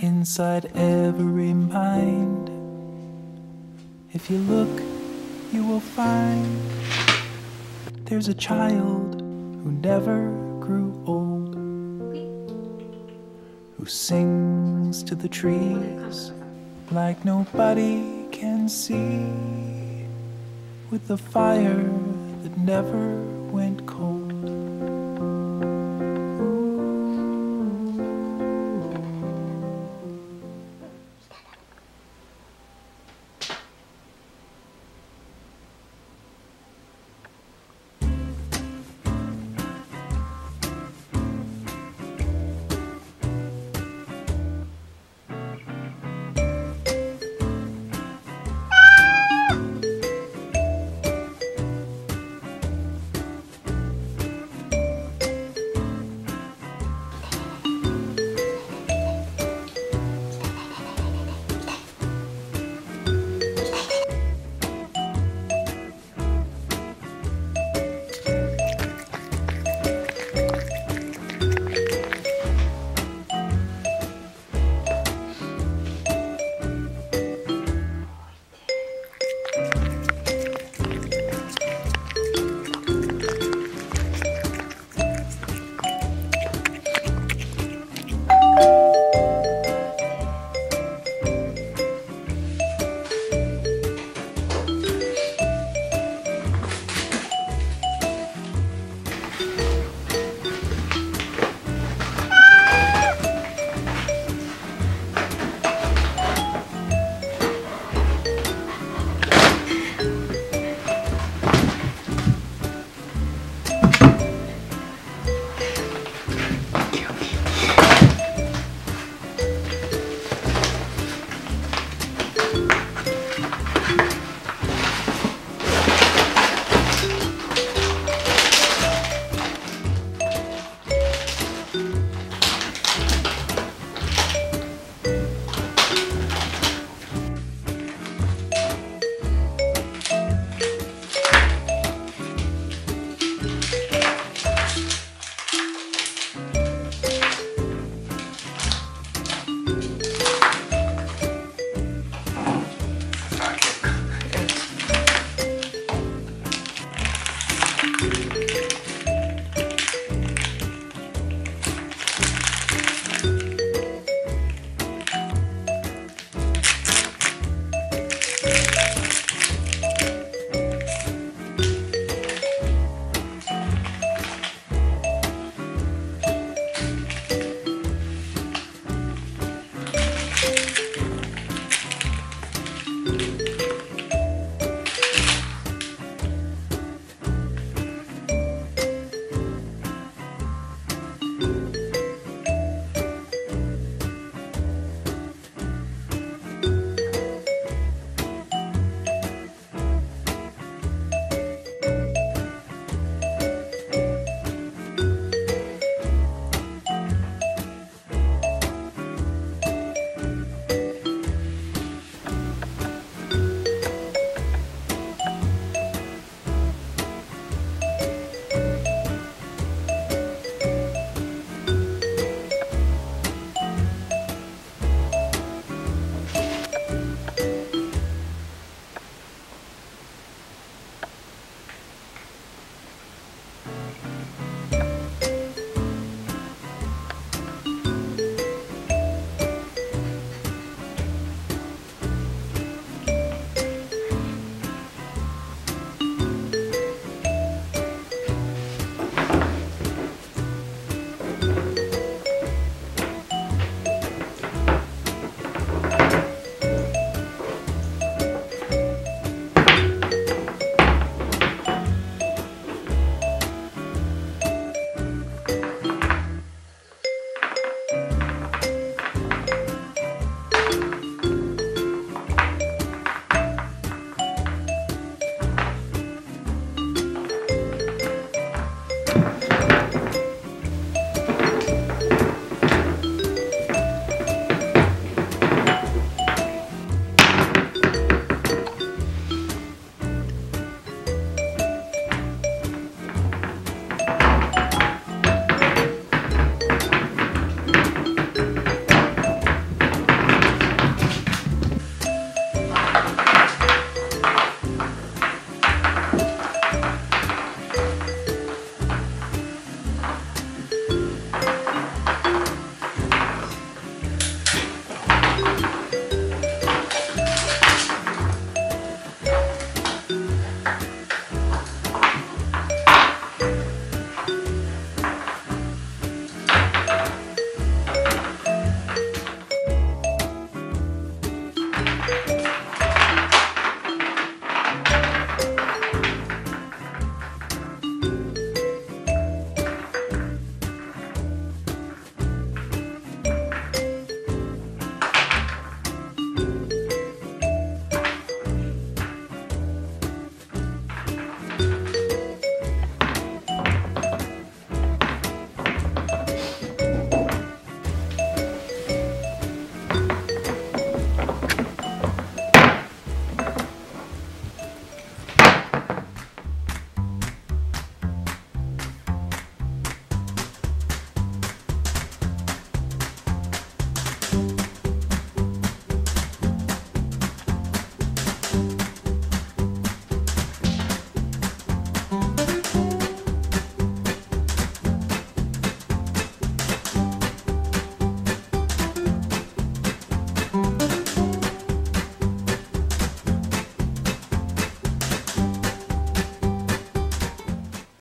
inside every mind. If you look, you will find there's a child who never grew old, who sings to the trees like nobody can see, with a fire that never went cold.